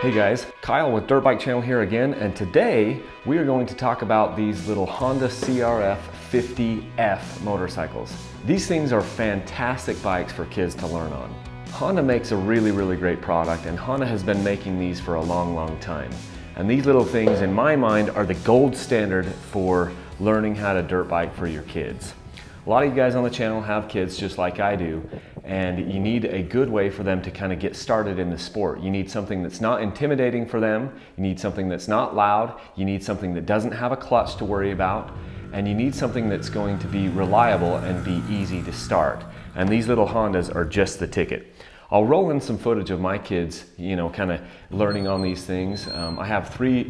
Hey guys, Kyle with Dirt Bike Channel here again, and today we are going to talk about these little Honda CRF 50F motorcycles. These things are fantastic bikes for kids to learn on. Honda makes a really great product, and Honda has been making these for a long time. And these little things, in my mind, are the gold standard for learning how to dirt bike for your kids. A lot of you guys on the channel have kids just like I do, and you need a good way for them to kind of get started in the sport. You need something that's not intimidating for them, you need something that's not loud, you need something that doesn't have a clutch to worry about, and you need something that's going to be reliable and be easy to start. And these little Hondas are just the ticket. I'll roll in some footage of my kids, you know, kind of learning on these things. I have three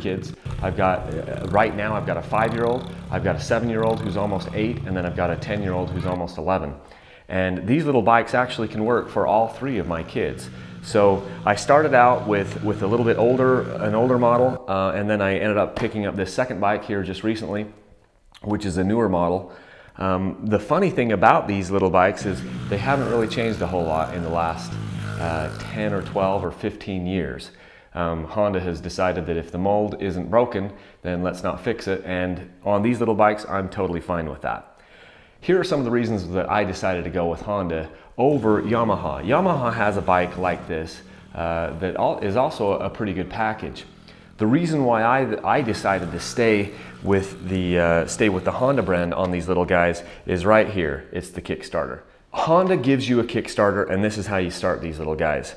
kids. I've got, right now, I've got a 5-year-old, I've got a 7-year-old who's almost 8, and then I've got a 10-year-old who's almost 11. And these little bikes actually can work for all three of my kids. So I started out with a little bit older, an older model, and then I ended up picking up this second bike here just recently, which is a newer model. The funny thing about these little bikes is they haven't really changed a whole lot in the last 10 or 12 or 15 years. Honda has decided that if the mold isn't broken, then let's not fix it. And on these little bikes, I'm totally fine with that. Here are some of the reasons that I decided to go with Honda over Yamaha. Yamaha has a bike like this that is also a pretty good package. The reason why I decided to stay with the Honda brand on these little guys is right here. It's the Kickstarter. Honda gives you a Kickstarter, and this is how you start these little guys.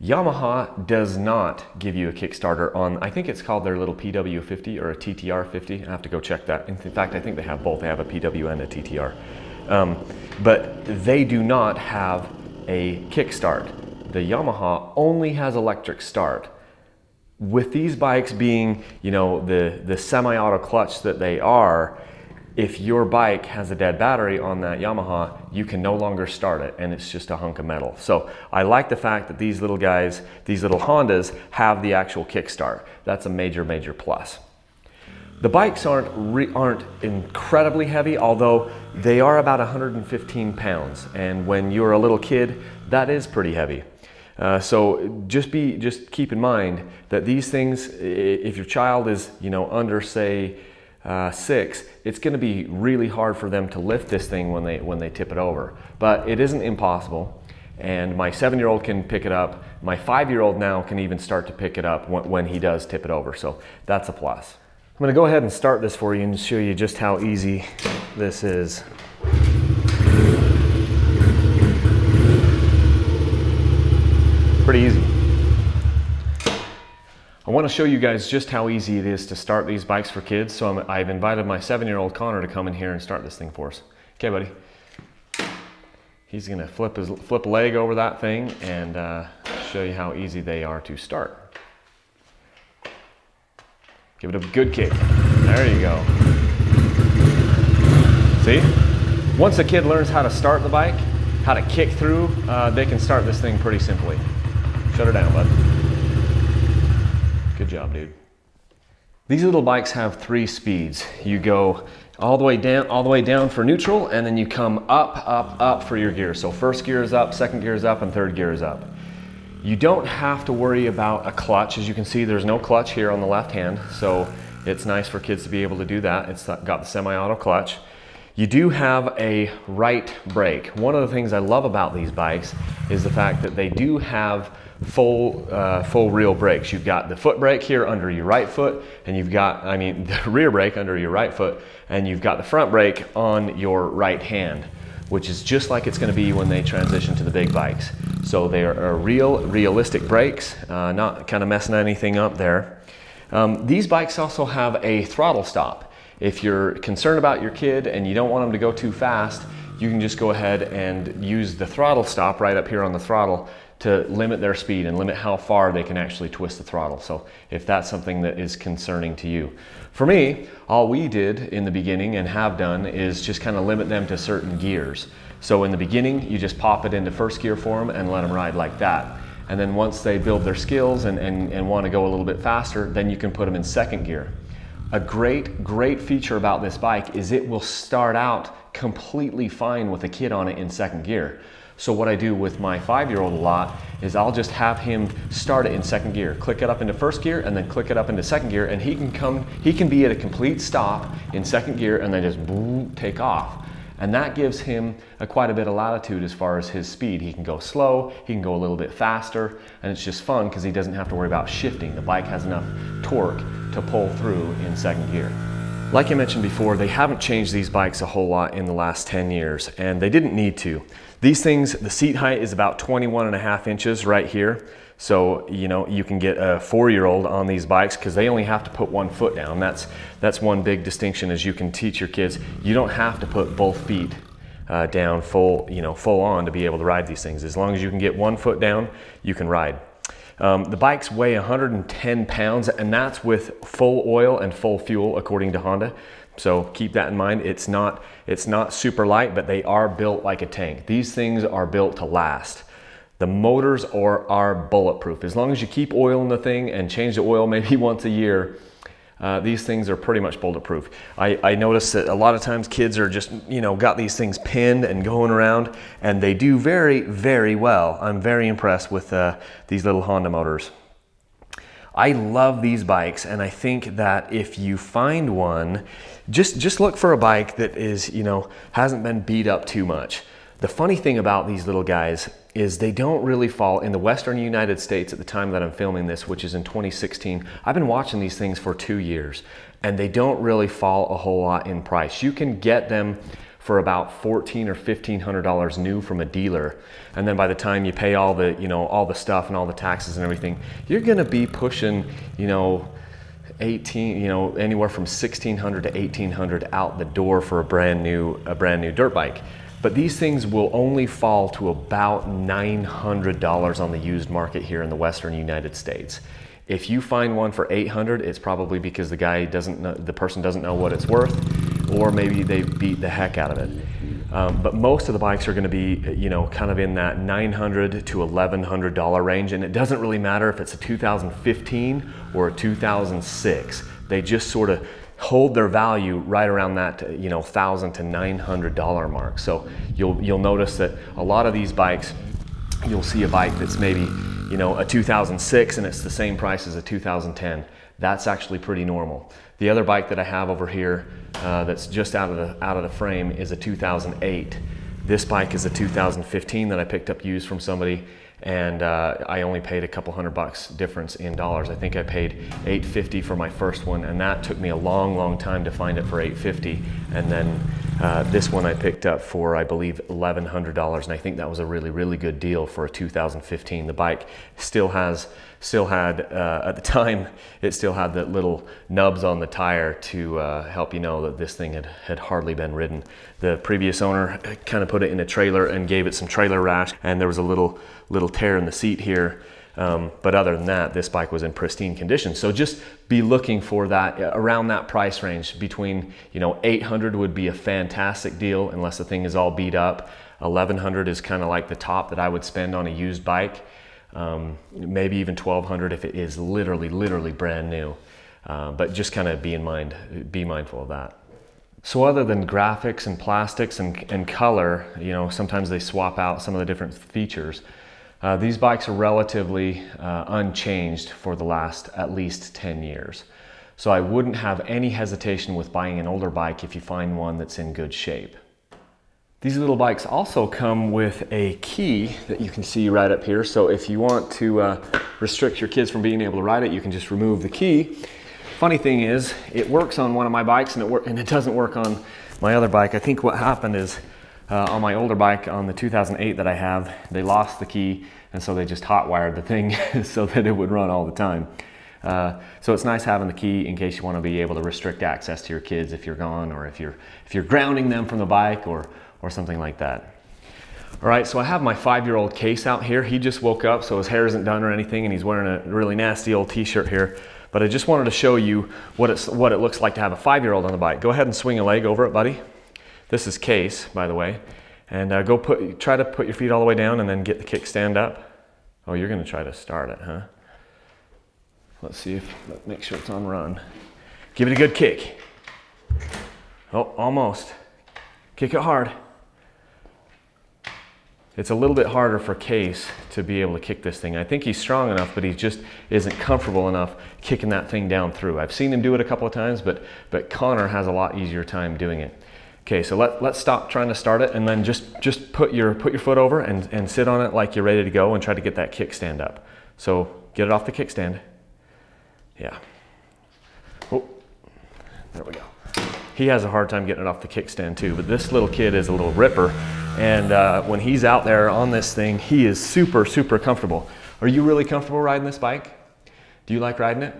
Yamaha does not give you a Kickstarter on, I think it's called their little PW50 or a TTR50. I have to go check that. In fact, I think they have both. They have a PW and a TTR. But they do not have a kickstart. The Yamaha only has electric start. With these bikes being, you know, the semi-auto clutch that they are, if your bike has a dead battery on that Yamaha, you can no longer start it, and it's just a hunk of metal. So I like the fact that these little guys, these little Hondas, have the actual kickstart. That's a major plus. The bikes aren't incredibly heavy, although they are about 115 pounds, and when you're a little kid, that is pretty heavy. So just keep in mind that these things, if your child is, you know, under say 6, it's going to be really hard for them to lift this thing when they tip it over. But it isn't impossible, and my 7-year-old can pick it up. My 5-year-old now can even start to pick it up when he does tip it over. So that's a plus. I'm going to go ahead and start this for you and show you just how easy this is. Pretty easy. I want to show you guys just how easy it is to start these bikes for kids, so I've invited my 7-year-old Connor to come in here and start this thing for us. Okay, buddy. He's gonna flip a leg over that thing and show you how easy they are to start. Give it a good kick. There you go. See? Once a kid learns how to start the bike, how to kick through, they can start this thing pretty simply. Shut her down, bud. Good job, dude. These little bikes have 3 speeds. You go all the way down for neutral, and then you come up for your gear. So first gear is up, second gear is up, and third gear is up. You don't have to worry about a clutch. As you can see, there's no clutch here on the left hand, so it's nice for kids to be able to do that. It's got the semi-auto clutch. You do have a right brake. One of the things I love about these bikes is the fact that they do have full rear brakes. You've got the foot brake here under your right foot, and you've got, I mean, the rear brake under your right foot, and you've got the front brake on your right hand, which is just like it's going to be when they transition to the big bikes. So they are realistic brakes, not kind of messing anything up there. These bikes also have a throttle stop. If you're concerned about your kid and you don't want them to go too fast, you can just go ahead and use the throttle stop right up here on the throttle to limit their speed and limit how far they can actually twist the throttle. So if that's something that is concerning to you. For me, all we did in the beginning and have done is just kind of limit them to certain gears. So in the beginning, you just pop it into first gear for them and let them ride like that. And then once they build their skills and want to go a little bit faster, then you can put them in second gear. A great feature about this bike is it will start out completely fine with a kid on it in second gear. So what I do with my 5-year-old a lot is I'll just have him start it in second gear, click it up into first gear, and then click it up into second gear, and he can be at a complete stop in second gear and then just boom, take off. And that gives him quite a bit of latitude as far as his speed. He can go slow, he can go a little bit faster, and it's just fun because he doesn't have to worry about shifting. The bike has enough torque to pull through in second gear. Like I mentioned before, they haven't changed these bikes a whole lot in the last 10 years, and they didn't need to. These things, the seat height is about 21.5 inches right here. So, you know, you can get a 4-year-old on these bikes because they only have to put one foot down. That's one big distinction, is you can teach your kids, you don't have to put both feet down full on to be able to ride these things. As long as you can get one foot down, you can ride. The bikes weigh 110 pounds, and that's with full oil and full fuel, according to Honda. So keep that in mind. It's not super light, but they are built like a tank. These things are built to last. The motors are bulletproof. As long as you keep oil in the thing and change the oil maybe once a year, these things are pretty much bulletproof. I notice that a lot of times kids are just, you know, got these things pinned and going around, and they do very, very well. I'm very impressed with these little Honda motors. I love these bikes, and I think that if you find one, just look for a bike that is, you know, hasn't been beat up too much. The funny thing about these little guys is they don't really fall in the Western United States at the time that I'm filming this, which is in 2016. I've been watching these things for 2 years, and they don't really fall a whole lot in price. You can get them for about $1,400 or $1,500 new from a dealer. And then by the time you pay all the, you know, all the stuff and all the taxes and everything, you're gonna be pushing, you know, anywhere from $1,600 to $1,800 out the door for a brand new dirt bike. But these things will only fall to about $900 on the used market here in the Western United States. If you find one for $800, it's probably because the person doesn't know what it's worth, or maybe they beat the heck out of it. But most of the bikes are gonna be, you know, kind of in that $900 to $1,100 range, and it doesn't really matter if it's a 2015 or a 2006. They just sort of hold their value right around that, you know, $1,000 to $900 mark. So you'll notice that a lot of these bikes, you'll see a bike that's maybe, you know, a 2006 and it's the same price as a 2010. That's actually pretty normal. The other bike that I have over here that's just out of the frame is a 2008. This bike is a 2015 that I picked up used from somebody, and I only paid a couple $100 difference in dollars. I think I paid $850 for my first one, and that took me a long, long time to find it for $850. And then this one I picked up for, I believe, $1,100, and I think that was a really, really good deal for a 2015. The bike still had at the time, it still had the little nubs on the tire to help you know that this thing had hardly been ridden. The previous owner kind of put it in a trailer and gave it some trailer rash, and there was a little tear in the seat here. But other than that, this bike was in pristine condition. So just be looking for that around that price range. Between, you know, $800 would be a fantastic deal unless the thing is all beat up. $1,100 is kind of like the top that I would spend on a used bike. Maybe even $1,200 if it is literally brand new. But just kind of be mindful of that. So other than graphics and plastics and color, you know, sometimes they swap out some of the different features. These bikes are relatively unchanged for the last at least 10 years. So I wouldn't have any hesitation with buying an older bike if you find one that's in good shape. These little bikes also come with a key that you can see right up here. So if you want to restrict your kids from being able to ride it, you can just remove the key. Funny thing is, it works on one of my bikes and it doesn't work on my other bike. I think what happened is on my older bike, on the 2008 that I have, they lost the key, and so they just hotwired the thing so that it would run all the time. So it's nice having the key in case you want to be able to restrict access to your kids if you're gone, or if you're grounding them from the bike or something like that. All right, so I have my 5-year-old Case out here. He just woke up, so his hair isn't done or anything, and he's wearing a really nasty old t-shirt here. But I just wanted to show you what it looks like to have a 5-year-old on the bike. Go ahead and swing a leg over it, buddy. This is Case, by the way. And try to put your feet all the way down and then get the kickstand up. Oh, you're gonna try to start it, huh? Let's see let's make sure it's on run. Give it a good kick. Oh, almost. Kick it hard. It's a little bit harder for Case to be able to kick this thing. I think he's strong enough, but he just isn't comfortable enough kicking that thing down through. I've seen him do it a couple of times, but Connor has a lot easier time doing it. Okay, so let's stop trying to start it, and then just put your foot over and sit on it like you're ready to go and try to get that kickstand up. So get it off the kickstand. Yeah. Oh, there we go. He has a hard time getting it off the kickstand too, but this little kid is a little ripper. And when he's out there on this thing, he is super, super comfortable. Are you really comfortable riding this bike? Do you like riding it?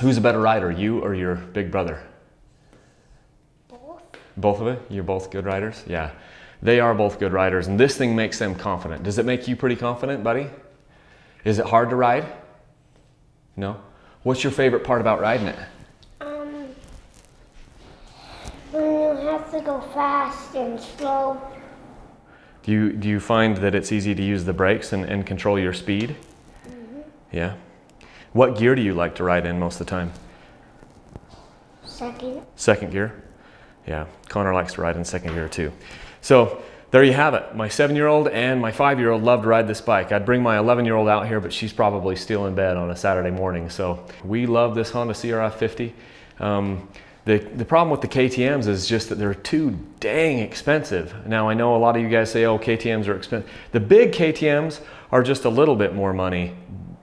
Who's a better rider, you or your big brother? Both. Both of it? You're both good riders? Yeah, they are both good riders, and this thing makes them confident. Does it make you pretty confident, buddy? Is it hard to ride? No? What's your favorite part about riding it? To go fast and slow. Do you find that it's easy to use the brakes and control your speed? Mm-hmm. Yeah. What gear do you like to ride in most of the time? Second. Second gear? Yeah, Connor likes to ride in second gear too. So there you have it. My 7-year-old and my 5-year-old love to ride this bike. I'd bring my 11-year-old out here, but she's probably still in bed on a Saturday morning. So we love this Honda CRF 50. The problem with the KTMs is just that they're too dang expensive. Now, I know a lot of you guys say, oh, KTMs are expensive. The big KTMs are just a little bit more money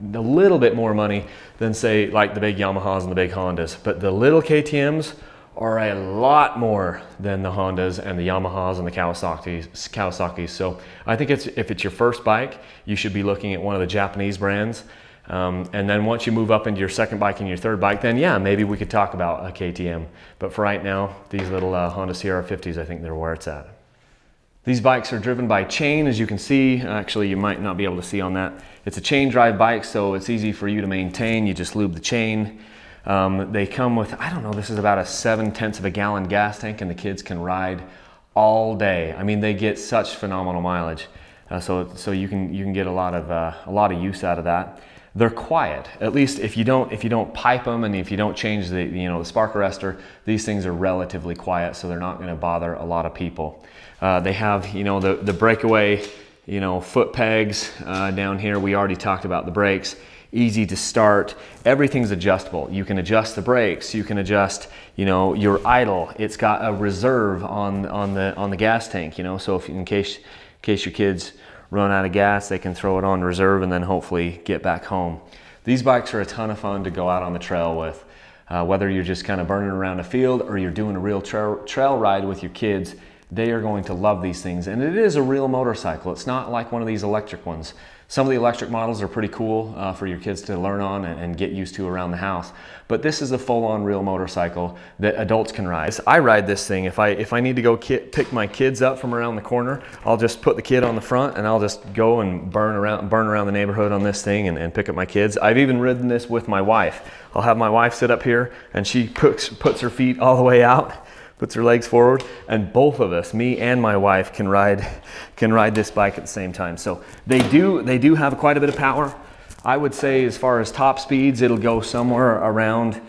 than, say, like the big Yamahas and the big Hondas. But the little KTMs are a lot more than the Hondas and the Yamahas and the Kawasaki's. So I think if it's your first bike, you should be looking at one of the Japanese brands. And then once you move up into your second bike and your third bike, then yeah, maybe we could talk about a KTM. But for right now, these little Honda CRF50s, I think they're where it's at. These bikes are driven by chain, as you can see. Actually, you might not be able to see on that. It's a chain drive bike, so it's easy for you to maintain. You just lube the chain. They come with, I don't know, this is about a 0.7 gallon gas tank, and the kids can ride all day. I mean, they get such phenomenal mileage. So you can get a lot of use out of that. They're quiet, at least if you don't pipe them, and if you don't change the the spark arrestor, these things are relatively quiet, so they're not going to bother a lot of people. They have the breakaway foot pegs down here. We already talked about the brakes. Easy to start. Everything's adjustable. You can adjust the brakes. You can adjust your idle. It's got a reserve on the gas tank. So if in case your kids run out of gas, they can throw it on reserve and then hopefully get back home. These bikes are a ton of fun to go out on the trail with. Whether you're just kind of burning around a field or you're doing a real trail ride with your kids, they are going to love these things. And it is a real motorcycle. It's not like one of these electric ones. Some of the electric models are pretty cool for your kids to learn on and get used to around the house. But this is a full-on real motorcycle that adults can ride. I ride this thing. If I need to go pick my kids up from around the corner, I'll just put the kid on the front and I'll just go and burn around the neighborhood on this thing and pick up my kids. I've even ridden this with my wife. I'll have my wife sit up here and she puts her feet all the way out, puts her legs forward, and both of us, me and my wife, can ride this bike at the same time. So they do have quite a bit of power. I would say as far as top speeds, it'll go somewhere around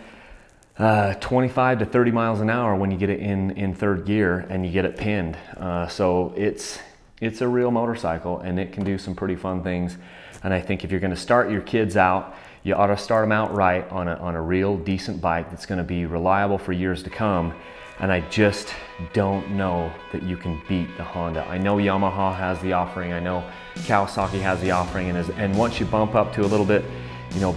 25 to 30 miles an hour when you get it in third gear and you get it pinned. So it's a real motorcycle, and it can do some pretty fun things. And I think if you're gonna start your kids out, you ought to start them out right on a real decent bike that's gonna be reliable for years to come. And I just don't know that you can beat the Honda. I know Yamaha has the offering. I know Kawasaki has the offering. And once you bump up to a little bit,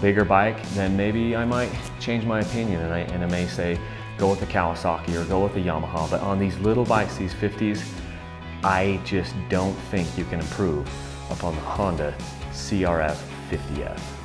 bigger bike, then maybe I might change my opinion. And I may say, go with the Kawasaki or go with the Yamaha. But on these little bikes, these 50s, I just don't think you can improve upon the Honda CRF 50F.